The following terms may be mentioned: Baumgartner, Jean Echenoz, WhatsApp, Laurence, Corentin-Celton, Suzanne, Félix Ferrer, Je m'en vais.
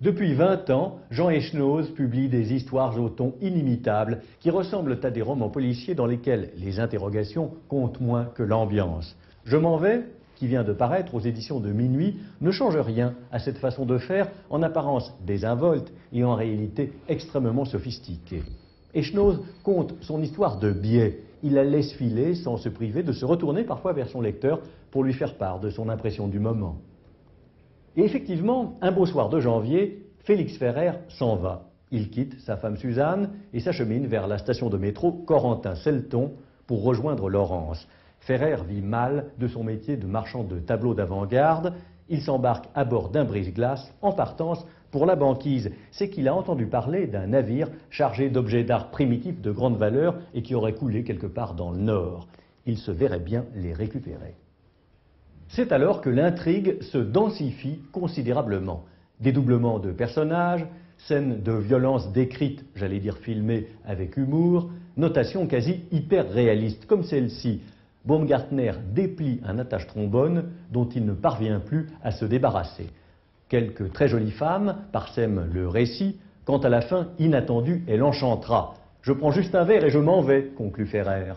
Depuis 20 ans, Jean Echenoz publie des histoires au ton inimitable qui ressemblent à des romans policiers dans lesquels les interrogations comptent moins que l'ambiance. Je m'en vais, qui vient de paraître aux éditions de Minuit, ne change rien à cette façon de faire, en apparence désinvolte et en réalité extrêmement sophistiquée. Echenoz compte son histoire de biais. Il la laisse filer sans se priver de se retourner parfois vers son lecteur pour lui faire part de son impression du moment. Et effectivement, un beau soir de janvier, Félix Ferrer s'en va. Il quitte sa femme Suzanne et s'achemine vers la station de métro Corentin-Celton pour rejoindre Laurence. Ferrer vit mal de son métier de marchand de tableaux d'avant-garde. Il s'embarque à bord d'un brise-glace en partance pour la banquise. C'est qu'il a entendu parler d'un navire chargé d'objets d'art primitifs de grande valeur et qui aurait coulé quelque part dans le nord. Il se verrait bien les récupérer. C'est alors que l'intrigue se densifie considérablement. Dédoublement de personnages, scènes de violence décrites, j'allais dire filmées avec humour, notations quasi hyper réalistes, comme celle-ci. Baumgartner déplie un attache-trombone dont il ne parvient plus à se débarrasser. Quelques très jolies femmes parsèment le récit. Quant à la fin inattendue, elle enchantera. « Je prends juste un verre et je m'en vais », conclut Ferrer.